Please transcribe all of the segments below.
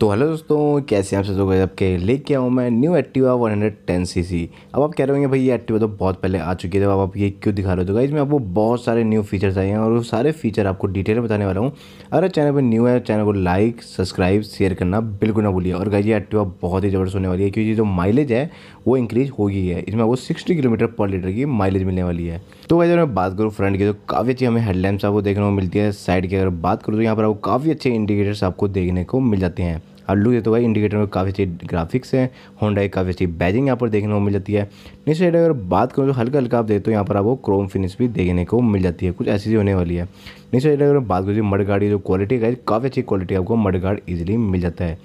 तो हेलो दोस्तों, कैसे आप सब आपके लेके आऊँ मैं न्यू एक्टिवा 110 सीसी। अब आप कह रहे होंगे भाई ये एक्टिवा तो बहुत पहले आ चुकी है, तो आप ये क्यों दिखा रहे हो। तो गाइस, इसमें आपको बहुत सारे न्यू फीचर्स आए हैं और वो सारे फीचर आपको डिटेल में बताने वाला हूँ। अगर चैनल पे न्यू है, चैनल को लाइक सब्सक्राइब शेयर करना बिल्कुल ना भूलिए। और गाइस, ये एक्टिवा बहुत ही ज़बरदस्त होने वाली है क्योंकि जो माइलेज है वो इंक्रीज़ हो गई है। इसमें आपको 60 किलोमीटर पर लीटर की माइलेज मिलने वाली है। तो गाइस, अगर मैं बात करूँ फ्रंट की तो काफ़ी अच्छी हमें हेडलाइट्स आपको देखने को मिलती है। साइड की अगर बात करूँ तो यहाँ पर आपको काफ़ी अच्छे इंडिकेटर्स आपको देखने को मिल जाते हैं। और लुक देते भाई, इंडिकेटर में काफ़ी अच्छी ग्राफिक्स हैं। होंडा की काफ़ी अच्छी बैजिंग यहाँ पर देखने को मिल जाती है। नेक्स्ट साइड अगर बात करूँ तो हल्का हल्का आप देखते हो यहाँ पर आपको क्रोम फिनिश भी देखने को मिल जाती है। कुछ ऐसी चीज़ होने वाली है। नेक्स्ट साइड अगर बात करूँ मड गार्ड की जो क्वालिटी है, काफ़ी अच्छी क्वालिटी आपको मड गार्ड ईजिली मिल जाता है।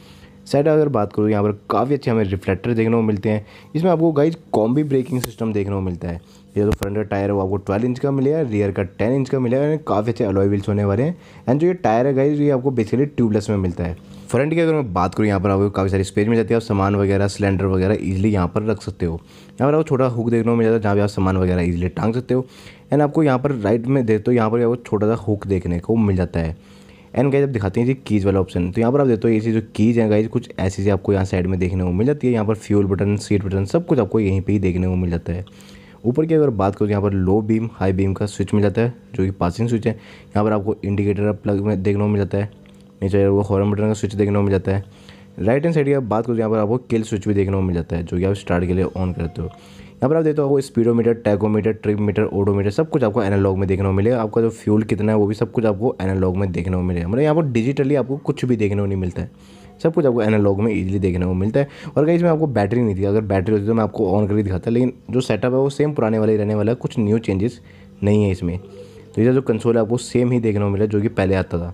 साइड अगर बात करूँ यहाँ पर काफ़ी अच्छे हमें रिफ्लेक्टर देखने को मिलते हैं। इसमें आपको गाइज कॉम्बी ब्रेकिंग सिस्टम देखने को मिलता है। ये जो फ्रंट का टायर है वो आपको 12 इंच का मिलेगा, रियर का 10 इंच का मिलेगा। काफ़ी अच्छे अलॉय व्हील्स होने वाले हैं। एंड जो ये टायर है गाइज ये आपको बेसिकली ट्यूबलेस में मिलता है। फ्रंट की अगर मैं बात करूँ यहाँ पर आपको काफ़ी सारी स्पेस मिल जाती है। आप सामान वगैरह सिलेंडर वगैरह ईजिली यहाँ पर रख सकते हो। यहाँ पर आपको छोटा हुक देखने को मिल जाता है जहाँ पर आप सामान वगैरह ईजिली टांग सकते हो। एंड आपको यहाँ पर राइट में देखते हो यहाँ पर आपको छोटा सा हुक देखने को मिल जाता है। एंड गाइज आप दिखाते हैं जी कीज़ वाला ऑप्शन, तो यहाँ पर आप देखते हो ये जो कीज़ हैं गाइज कुछ ऐसी चीज़ आपको यहाँ साइड में देखने को मिल जाती है। यहाँ पर फ्यूल बटन सीट बटन सब कुछ आपको यहीं पे ही देखने को मिल जाता है। ऊपर की अगर बात करूँ तो यहाँ पर लो बीम हाई बीम का स्विच मिल जाता है जो कि पासिंग स्विच है। यहाँ पर आपको इंडिकेटर प्लग में देखने को मिल जाता है। नीचे वो हॉर्न बटन का स्विच देखने को मिल जाता है। राइट हैंड साइड की बात करूँ तो यहाँ पर आपको किल स्विच भी देखने को मिल जाता है जो कि आप स्टार्ट के लिए ऑन करते हो। यहाँ पर आप देखते हो आपको speedometer tachometer trip meter odometer सब कुछ आपको एनालॉग में देखने को मिलेगा। आपका जो फ्यूल कितना है वो भी सब कुछ आपको एनालॉग में देखने को मिलेगा। मतलब यहाँ पर डिजिटली आपको कुछ भी देखने को नहीं मिलता है, सब कुछ आपको एनालॉग में इजीली देखने को मिलता है। और गाइस इसमें आपको बैटरी नहीं थी, अगर बैटरी होती तो मैं आपको ऑन करके दिखाता, लेकिन जो सेटअप है वो सेम पुराने वाले रहने वाला है, कुछ न्यू चेंजेस नहीं है इसमें। तो ये जो कंसोल है आपको सेम ही देखने को मिला जो कि पहले आता था।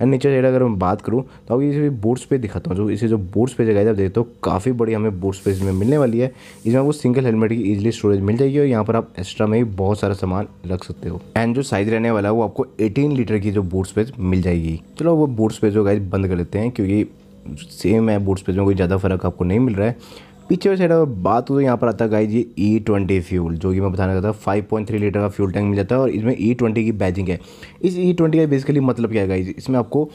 एंड नीचे साइड अगर मैं बात करूँ तो आपको इसे बूट स्पेस दिखाता हूँ। जो इसे जो बूट स्पेस जगह आप देखते हो काफ़ी बड़ी हमें बूट स्पेस में मिलने वाली है। इसमें आपको सिंगल हेलमेट की इजीली स्टोरेज मिल जाएगी और यहाँ पर आप एक्स्ट्रा में ही बहुत सारा सामान रख सकते हो। एंड जो साइज़ रहने वाला है वो आपको 18 लीटर की जो बूट स्पेस मिल जाएगी। चलो वो बूट स्पेस जो गाइज बंद कर लेते हैं क्योंकि सेम है, बूट स्पेस में कोई ज़्यादा फर्क आपको नहीं मिल रहा है। पीछे वाली साइड अगर बात हो तो यहाँ पर आता है गाइज ये E20 फ्यूल जो कि मैं बताना चाहता था 5.3 लीटर का फ्यूल टैंक मिल जाता है। और इसमें E20 की बैजिंग है। इस E20 का बेसिकली मतलब क्या है गाइज, इसमें आपको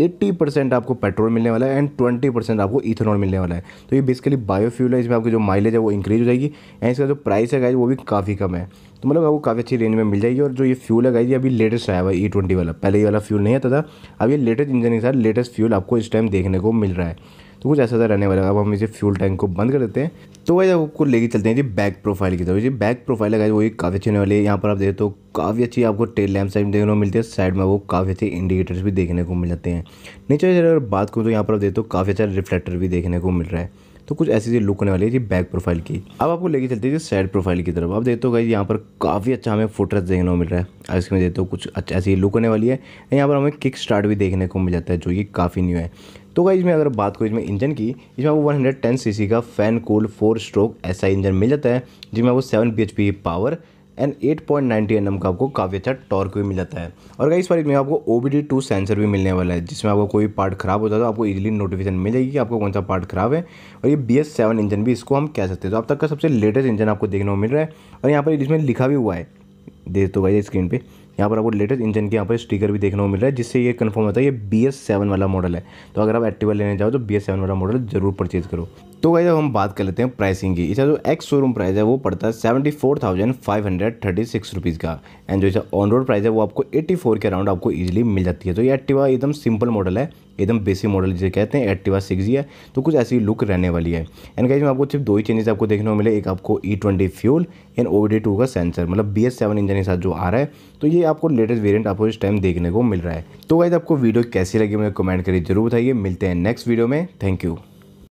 80% आपको पेट्रोल मिलने वाला है एंड 20% आपको इथेनॉल मिलने वाला है। तो ये बेसिकली बायोफ्यूल है। इसमें आपकी जो माइलेज है वो इंक्रीज़ हो जाएगी। एंड इसका जो प्राइस है गाइज वो भी काफ़ी कम है, तो मतलब आपको काफ़ी अच्छी रेंज में मिल जाएगी। और जो ये फ्यूल है गाइज ये अभी लेटेस्ट आया हुआ है E20 वाला, पहले ये वाला फ्यूल नहीं आता था। अब ये लेटेस्ट इंजन के साथ लेटेस्ट फ्यूल आपको इस टाइम देखने को मिल रहा है। तो कुछ ऐसा रहने वाला है। अब हम इसे फ्यूल टैंक को बंद कर देते हैं। तो वही आपको लेके चलते हैं जी बैक प्रोफाइल की तरफ। जी बैक प्रोफाइल है वो काफ़ी अच्छी होने वाली है। यहाँ पर आप देखते हो काफ़ी अच्छी आपको टेल लैम्प साइड देखने को मिलती है। साइड में वो काफ़ी अच्छे इंडिकेटर्स भी देखने को मिल जाते हैं। नीचे अगर बात करूँ तो यहाँ पर आप देखते हो काफ़ी अच्छा रिफ्लेक्टर भी देखने को मिल रहा है। तो कुछ ऐसी चीज़ लुक होने वाली है जी बैक प्रोफाइल की। अब आपको लेके चलते हैं जी साइड प्रोफाइल की तरफ। आप देखते हो गाइस यहाँ पर काफ़ी अच्छा हमें फुटरेस्ट देखने को मिल रहा है। और इसमें देखते हो कुछ अच्छा ऐसी लुक होने वाली है। यहाँ पर हमें किक स्टार्ट भी देखने को मिल जाता है जो कि काफ़ी न्यू है। तो गाइस इसमें अगर बात करूँ इसमें इंजन की, इसमें आपको 110 सीसी का fan cooled 4 stroke SI engine मिल जाता है जिसमें आपको 7 bhp की पावर एंड 8.90 Nm का आपको काफ़ी अच्छा टॉर्क भी मिल जाता है। और गाइस इस बार इसमें आपको OBD2 सेंसर भी मिलने वाला है जिसमें आपको कोई पार्ट खराब होता है तो आपको इजीली नोटिफिकेशन मिल जाएगी कि आपको कौन सा पार्ट खराब है। और ये BS7 इंजन भी इसको हम कह सकते हैं। तो अब तक का सबसे लेटेस्ट इंजन आपको देखने को मिल रहा है। और यहाँ पर जिसमें लिखा भी हुआ है देख तो गाइस स्क्रीन पे, यहाँ पर आपको लेटेस्ट इंजन के यहाँ पर स्टिकर भी देखने को मिल रहा है जिससे ये कंफर्म होता है ये BS7 वाला मॉडल है। तो अगर आप एक्टिवा लेने जाओ तो BS7 वाला मॉडल जरूर परचेज करो। तो गाइस अब हम बात कर लेते हैं प्राइसिंग की। इसका जो एक्स शोरूम प्राइस है वो पड़ता है 74,536 रुपीज़ का। एंड जो इसका ऑन रोड प्राइस है वो आपको 84 के अराउंड आपको इजीली मिल जाती है। तो ये एक्टिवा एकदम सिंपल मॉडल है, एकदम बेसिक मॉडल जिसे कहते हैं एक्टिवा 6G है। तो कुछ ऐसी लुक रहने वाली है। एंड गाइस में आपको सिर्फ 2 ही चेंजेस आपको देखने को मिले, एक आपको E20 फ्यूल एंड OBD2 का सेंसर, मतलब BS7 इंजन के साथ जो आ रहा है। तो ये आपको लेटेस्ट वेरिएंट आपको इस टाइम देखने को मिल रहा है। तो गाइस आपको वीडियो कैसी लगी मुझे कमेंट करिए जरूर बताइए। मिलते हैं नेक्स्ट वीडियो में, थैंक यू।